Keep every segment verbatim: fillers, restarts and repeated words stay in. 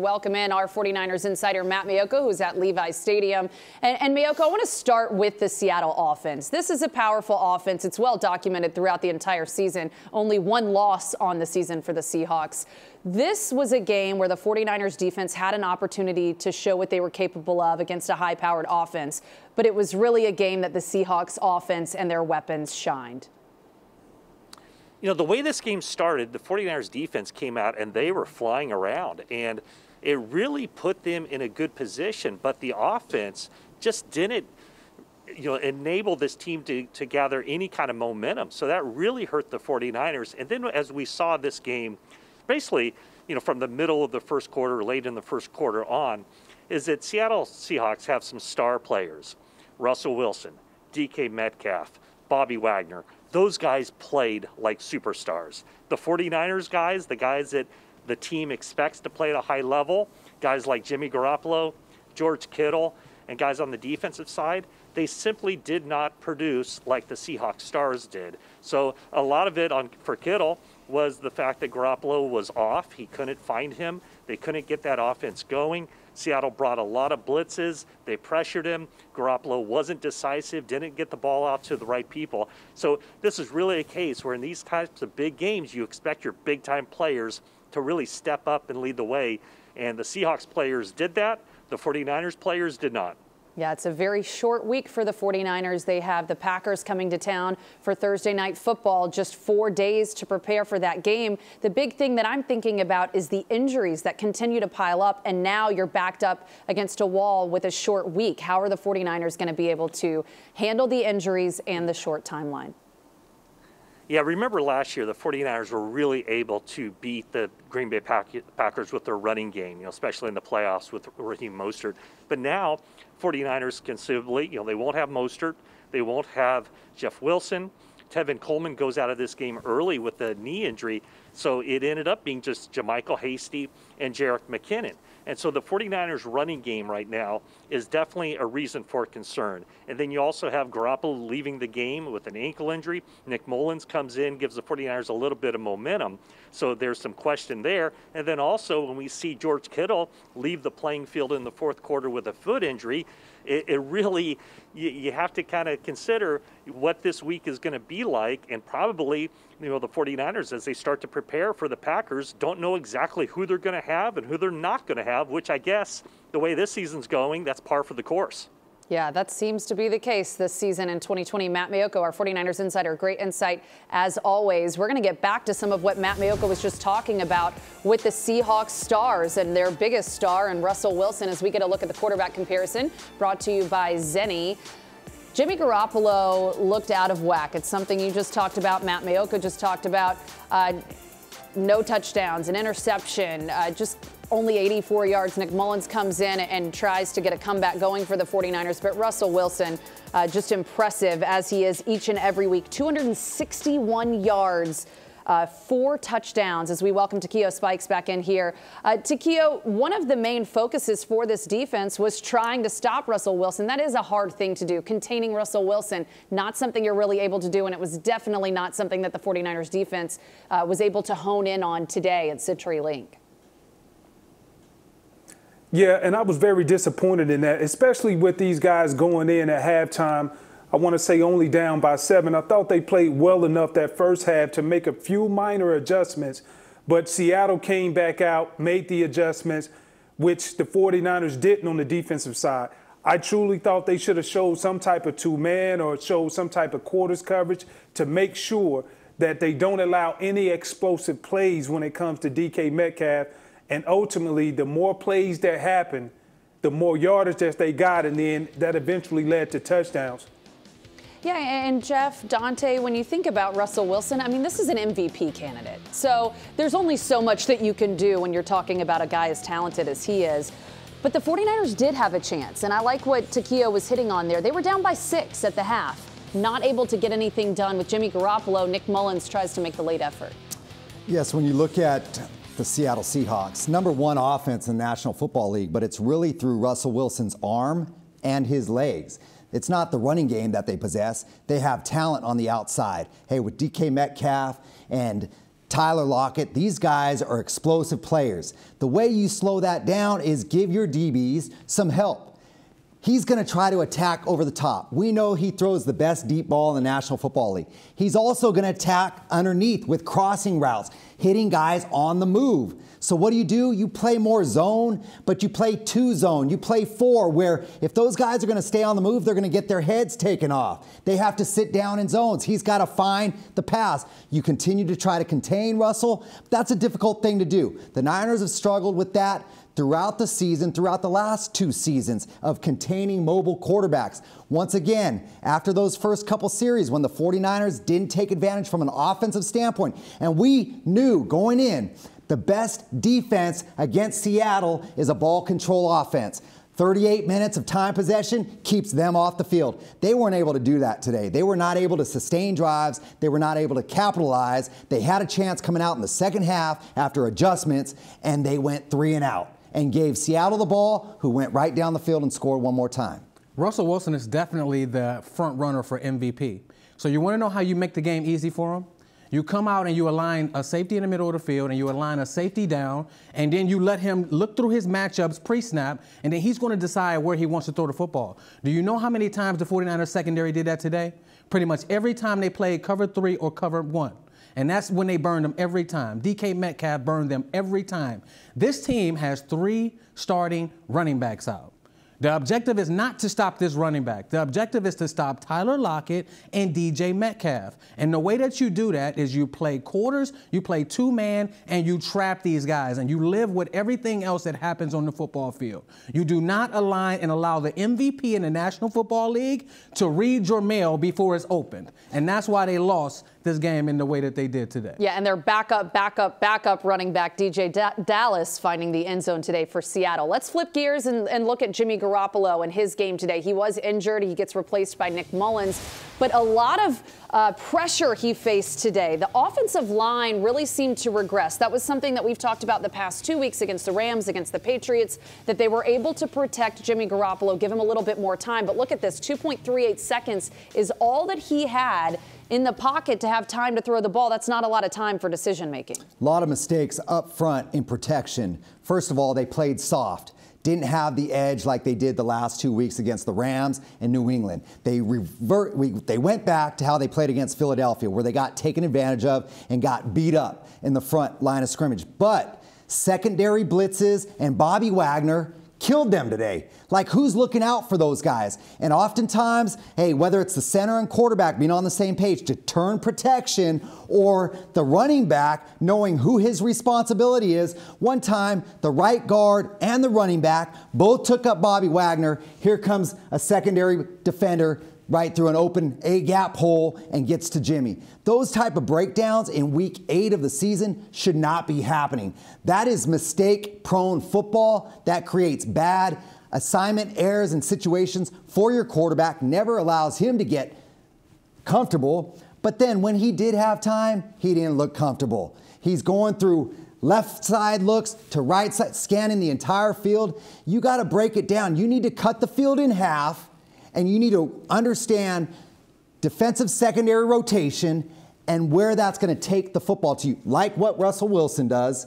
Welcome in our forty-niners insider, Matt Maiocco, who's at Levi's Stadium. And, and Maiocco, I want to start with the Seattle offense. This is a powerful offense. It's well documented throughout the entire season. Only one loss on the season for the Seahawks. This was a game where the forty-niners defense had an opportunity to show what they were capable of against a high-powered offense. But it was really a game that the Seahawks offense and their weapons shined. You know, the way this game started, the forty-niners defense came out and they were flying around, and it really put them in a good position. But the offense just didn't, you know, enable this team to, to gather any kind of momentum. So that really hurt the forty-niners. And then as we saw this game, basically, you know, from the middle of the first quarter, late in the first quarter on, is that Seattle Seahawks have some star players. Russell Wilson, D K Metcalf, Bobby Wagner. Those guys played like superstars. The forty-niners guys, the guys that the team expects to play at a high level, guys like Jimmy Garoppolo, George Kittle, and guys on the defensive side, they simply did not produce like the Seahawks stars did. So a lot of it on for Kittle was the fact that Garoppolo was off. He couldn't find him. They couldn't get that offense going. Seattle brought a lot of blitzes. They pressured him. Garoppolo wasn't decisive, didn't get the ball out to the right people. So this is really a case where in these types of big games, you expect your big-time players to really step up and lead the way. And the Seahawks players did that. The forty-niners players did not. Yeah, it's a very short week for the forty-niners. They have the Packers coming to town for Thursday night football, just four days to prepare for that game. The big thing that I'm thinking about is the injuries that continue to pile up, and now you're backed up against a wall with a short week. How are the forty-niners going to be able to handle the injuries and the short timeline? Yeah, remember last year, the forty-niners were really able to beat the Green Bay Packers with their running game, you know, especially in the playoffs with Raheem Mostert. But now, forty-niners conceivably, you know, they won't have Mostert. They won't have Jeff Wilson. Tevin Coleman goes out of this game early with a knee injury. So it ended up being just Jamichael Hasty and Jerick McKinnon. And so the forty-niners running game right now is definitely a reason for concern. And then you also have Garoppolo leaving the game with an ankle injury. Nick Mullins comes in, gives the forty-niners a little bit of momentum. So there's some question there. And then also when we see George Kittle leave the playing field in the fourth quarter with a foot injury, it, it really, you, you have to kind of consider what this week is going to be like. And probably, you know, the forty-niners, as they start to prepare prepare for the Packers, don't know exactly who they're going to have and who they're not going to have, which I guess the way this season's going, that's par for the course. Yeah, that seems to be the case this season in twenty twenty. Matt Maiocco, our forty-niners insider, great insight as always. We're going to get back to some of what Matt Maiocco was just talking about with the Seahawks stars and their biggest star and Russell Wilson as we get a look at the quarterback comparison brought to you by Zenni. Jimmy Garoppolo looked out of whack. It's something you just talked about. Matt Maiocco just talked about. Uh, No touchdowns, an interception, uh, just only eighty-four yards. Nick Mullins comes in and tries to get a comeback going for the forty-niners. But Russell Wilson, uh, just impressive as he is each and every week. two hundred sixty-one yards, uh, four touchdowns as we welcome Takio Spikes back in here. Uh, Takio, one of the main focuses for this defense was trying to stop Russell Wilson. That is a hard thing to do, containing Russell Wilson, not something you're really able to do, and it was definitely not something that the forty-niners defense uh, was able to hone in on today at CenturyLink. Yeah, and I was very disappointed in that, especially with these guys going in at halftime. I want to say only down by seven. I thought they played well enough that first half to make a few minor adjustments, but Seattle came back out, made the adjustments, which the forty-niners didn't on the defensive side. I truly thought they should have showed some type of two-man or showed some type of quarters coverage to make sure that they don't allow any explosive plays when it comes to D K Metcalf. And ultimately, the more plays that happened, the more yardage that they got, and then that eventually led to touchdowns. Yeah, and Jeff, Dante, when you think about Russell Wilson, I mean, this is an M V P candidate. So there's only so much that you can do when you're talking about a guy as talented as he is. But the forty-niners did have a chance, and I like what Takio was hitting on there. They were down by six at the half, not able to get anything done with Jimmy Garoppolo. Nick Mullins tries to make the late effort. Yes, when you look at the Seattle Seahawks, number one offense in the National Football League, but it's really through Russell Wilson's arm and his legs. It's not the running game that they possess. They have talent on the outside. Hey, with D K Metcalf and Tyler Lockett. These guys are explosive players. The way you slow that down is give your D Bs some help. He's going to try to attack over the top. We know he throws the best deep ball in the National Football League. He's also going to attack underneath with crossing routes, hitting guys on the move. So what do you do? You play more zone, but you play two zone. You play four, where if those guys are going to stay on the move, they're going to get their heads taken off. They have to sit down in zones. He's got to find the pass. You continue to try to contain Russell. That's a difficult thing to do. The Niners have struggled with that throughout the season, throughout the last two seasons of containing mobile quarterbacks. Once again, after those first couple series when the forty-niners didn't take advantage from an offensive standpoint, and we knew going in, the best defense against Seattle is a ball control offense. thirty-eight minutes of time possession keeps them off the field. They weren't able to do that today. They were not able to sustain drives. They were not able to capitalize. They had a chance coming out in the second half after adjustments, and they went three and out and gave Seattle the ball, who went right down the field and scored one more time. Russell Wilson is definitely the front runner for M V P. So you want to know how you make the game easy for him? You come out and you align a safety in the middle of the field and you align a safety down, and then you let him look through his matchups pre-snap, and then he's going to decide where he wants to throw the football. Do you know how many times the forty-niners secondary did that today? Pretty much every time they played cover three or cover one. And that's when they burned them every time. D K Metcalf burned them every time. This team has three starting running backs out. The objective is not to stop this running back. The objective is to stop Tyler Lockett and D J Metcalf. And the way that you do that is you play quarters, you play two-man, and you trap these guys, and you live with everything else that happens on the football field. You do not align and allow the M V P in the National Football League to read your mail before it's opened. And that's why they lost this game in the way that they did today. Yeah, and their backup, backup, backup running back, D J Da- Dallas, finding the end zone today for Seattle. Let's flip gears and, and look at Jimmy Garoppolo and his game today. He was injured. He gets replaced by Nick Mullins. But a lot of uh, pressure he faced today. The offensive line really seemed to regress. That was something that we've talked about the past two weeks against the Rams, against the Patriots, that they were able to protect Jimmy Garoppolo, give him a little bit more time. But look at this, two point three eight seconds is all that he had in the pocket to have time to throw the ball. That's not a lot of time for decision making. A lot of mistakes up front in protection. First of all, they played soft. Didn't have the edge like they did the last two weeks against the Rams and New England. They revert, we, they went back to how they played against Philadelphia, where they got taken advantage of and got beat up in the front line of scrimmage. But secondary blitzes and Bobby Wagner killed them today. Like, who's looking out for those guys? And oftentimes, hey, whether it's the center and quarterback being on the same page to turn protection, or the running back knowing who his responsibility is. One time, the right guard and the running back both took up Bobby Wagner. Here comes a secondary defender right through an open A-gap hole and gets to Jimmy. Those type of breakdowns in week eight of the season should not be happening. That is mistake-prone football that creates bad assignment errors and situations for your quarterback, never allows him to get comfortable. But then when he did have time, he didn't look comfortable. He's going through left side looks to right side, scanning the entire field. You got to break it down. You need to cut the field in half, and you need to understand defensive secondary rotation and where that's going to take the football to you. Like what Russell Wilson does,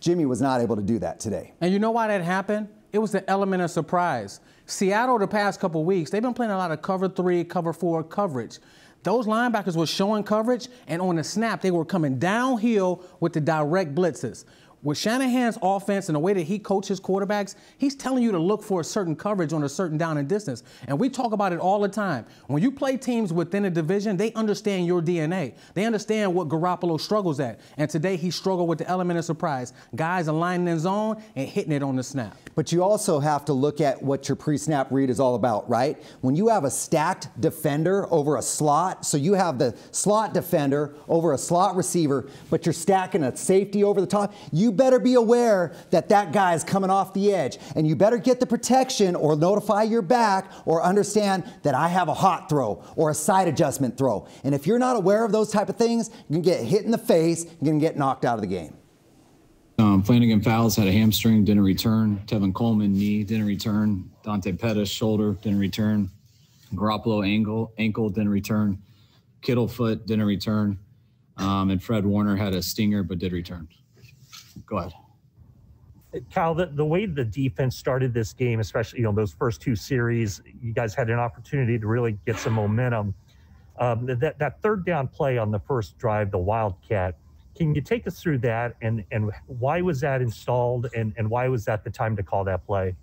Jimmy was not able to do that today. And you know why that happened? It was the element of surprise. Seattle, the past couple of weeks, they've been playing a lot of cover three, cover four coverage. Those linebackers were showing coverage, and on the snap, they were coming downhill with the direct blitzes. With Shanahan's offense and the way that he coaches quarterbacks, he's telling you to look for a certain coverage on a certain down and distance. And we talk about it all the time. When you play teams within a division, they understand your D N A. They understand what Garoppolo struggles at. And today he struggled with the element of surprise. Guys aligning in zone and hitting it on the snap. But you also have to look at what your pre-snap read is all about, right? When you have a stacked defender over a slot, so you have the slot defender over a slot receiver, but you're stacking a safety over the top, you better be aware that that guy is coming off the edge, and you better get the protection or notify your back or understand that I have a hot throw or a side adjustment throw. And if you're not aware of those type of things, you can get hit in the face, you can get knocked out of the game. Um, Flannigan Fowles had a hamstring, didn't return. Tevin Coleman, knee, didn't return. Dante Pettis, shoulder, didn't return. Garoppolo, ankle, ankle, didn't return. Kittle, foot, didn't return. Um, and Fred Warner had a stinger but did return. Go ahead. Kyle, the, the way the defense started this game, especially, you know, those first two series, you guys had an opportunity to really get some momentum. Um, that, that third down play on the first drive, the Wildcat, can you take us through that, and, and why was that installed, and, and why was that the time to call that play?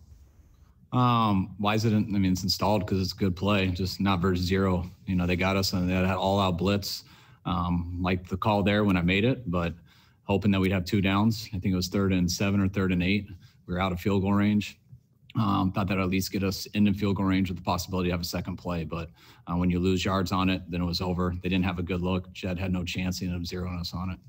Um, why is it, I mean, it's installed because it's a good play, just not versus zero. You know, they got us and they had all-out blitz. Um, like the call there when I made it, but hoping that we'd have two downs. I think it was third and seven or third and eight. We were out of field goal range. Um, thought that would at least get us into field goal range with the possibility of a second play. But uh, when you lose yards on it, then it was over. They didn't have a good look. Jed had no chance. He ended up zeroing us on it.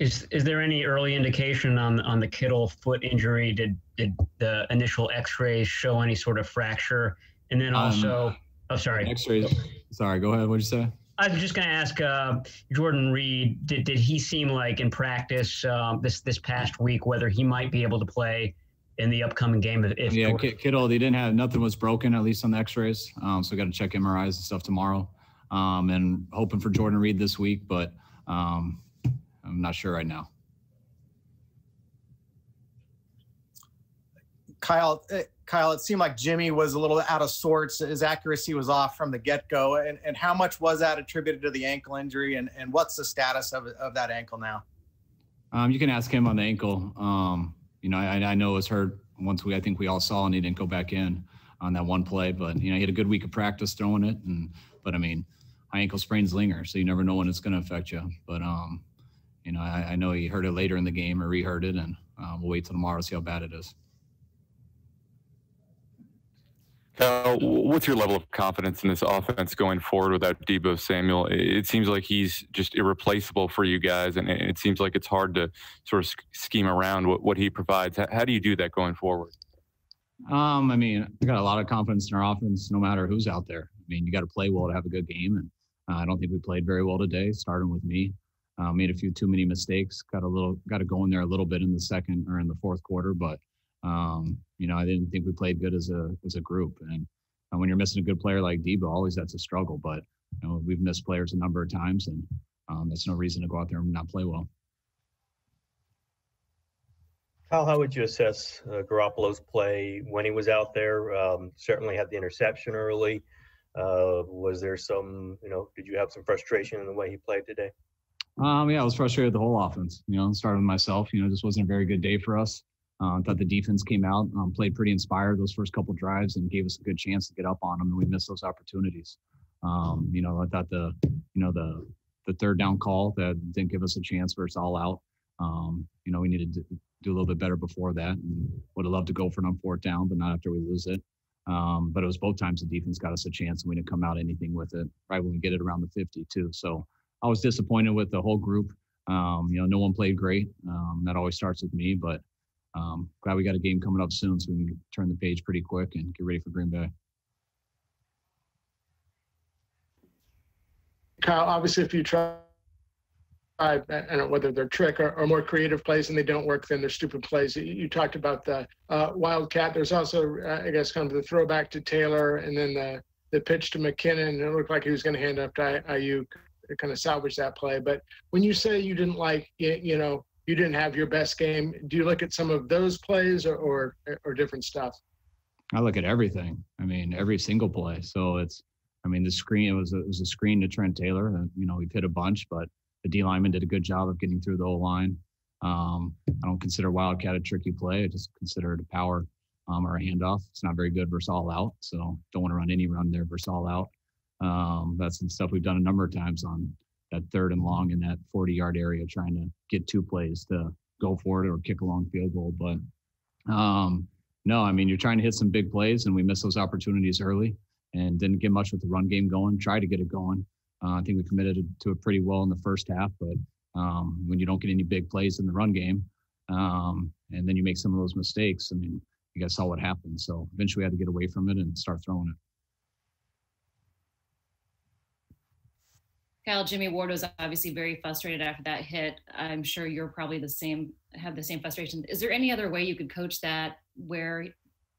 Is is there any early indication on on the Kittle foot injury? Did did the initial X-rays show any sort of fracture? And then also, um, oh sorry, X-rays. Sorry, go ahead. What'd you say? I was just going to ask, uh, Jordan Reed, did, did he seem like in practice um, this this past week whether he might be able to play in the upcoming game? If yeah, Jordan... Kittle, they didn't have – nothing was broken, at least on the X-rays. Um, so got to check M R Is and stuff tomorrow. Um, and hoping for Jordan Reed this week, but um, I'm not sure right now. Kyle uh, – Kyle, it seemed like Jimmy was a little out of sorts. His accuracy was off from the get-go. And, and how much was that attributed to the ankle injury, and, and what's the status of, of that ankle now? Um, you can ask him on the ankle. Um, you know, I, I know it was hurt once we, I think we all saw, and he didn't go back in on that one play. But, you know, he had a good week of practice throwing it. And But, I mean, high ankle sprains linger, so you never know when it's going to affect you. But, um, you know, I, I know he heard it later in the game or re-heard it, and uh, we'll wait till tomorrow to see how bad it is. Kyle, what's your level of confidence in this offense going forward without Deebo Samuel? It seems like he's just irreplaceable for you guys, and it seems like it's hard to sort of scheme around what, what he provides. How do you do that going forward? Um, I mean, I got a lot of confidence in our offense no matter who's out there. I mean, you got to play well to have a good game, and uh, I don't think we played very well today, starting with me. Uh, made a few too many mistakes, got a little, got to go in there a little bit in the second or in the fourth quarter, but Um, you know, I didn't think we played good as a as a group. And, and when you're missing a good player like Deebo, always that's a struggle. But you know, we've missed players a number of times, and um, that's no reason to go out there and not play well. Kyle, how would you assess uh, Garoppolo's play when he was out there? Um, certainly had the interception early. Uh, was there some, you know, did you have some frustration in the way he played today? Um, yeah, I was frustrated with the whole offense. You know, starting with myself, you know, this wasn't a very good day for us. I uh, thought the defense came out, um, played pretty inspired those first couple drives and gave us a good chance to get up on them, and we missed those opportunities. Um, you know, I thought the, you know, the the third down call that didn't give us a chance versus all out. Um, you know, we needed to do a little bit better before that, and would have loved to go for an fourth down, but not after we lose it. Um, but it was both times the defense got us a chance, and we didn't come out anything with it right when we get it around the fifty too. So I was disappointed with the whole group. Um, you know, no one played great. Um, that always starts with me, but Um, glad we got a game coming up soon so we can turn the page pretty quick and get ready for Green Bay. Kyle, obviously if you try, I don't know whether they're trick or, or more creative plays and they don't work, then they're stupid plays. You, you talked about the uh, Wildcat. There's also, uh, I guess, kind of the throwback to Taylor and then the, the pitch to McKinnon. It looked like he was going to hand up to Aiyuk to kind of salvage that play. But when you say you didn't like, you, you know, you didn't have your best game. Do you look at some of those plays or, or, or different stuff? I look at everything. I mean, every single play. So it's, I mean, the screen, it was a, it was a screen to Trent Taylor. And, you know, we've hit a bunch, but the D lineman did a good job of getting through the O line. Um, I don't consider Wildcat a tricky play. I just consider it a power um, or a handoff. It's not very good versus all out. So don't want to run any run there versus all out. Um, that's some stuff we've done a number of times on that third and long in that forty-yard area, trying to get two plays to go for it or kick a long field goal. But, um, no, I mean, you're trying to hit some big plays, and we missed those opportunities early and didn't get much with the run game going, tried to get it going. Uh, I think we committed to it pretty well in the first half, but um, when you don't get any big plays in the run game um, and then you make some of those mistakes, I mean, you guys saw what happened. So eventually we had to get away from it and start throwing it. Kyle, Jimmy Ward was obviously very frustrated after that hit. I'm sure you're probably the same, have the same frustration. Is there any other way you could coach that where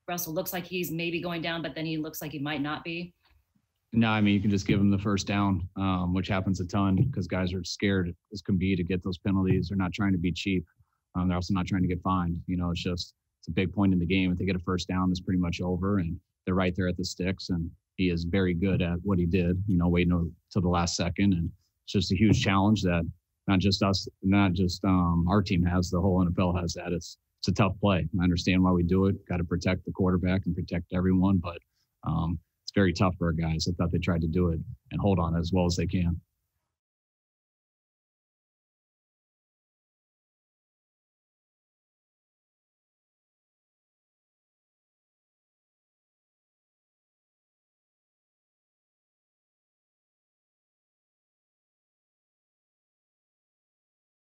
Russell looks like he's maybe going down, but then he looks like he might not be? No, I mean, you can just give them the first down, um, which happens a ton because guys are scared as can be to get those penalties. They're not trying to be cheap. Um, they're also not trying to get fined. You know, it's just it's a big point in the game. If they get a first down, it's pretty much over, and they're right there at the sticks. And he is very good at what he did, you know, waiting until the last second. And it's just a huge challenge that not just us, not just um, our team has, the whole N F L has that. It's it's a tough play. I understand why we do it. Got to protect the quarterback and protect everyone, but um, it's very tough for our guys. I thought they tried to do it and hold on as well as they can.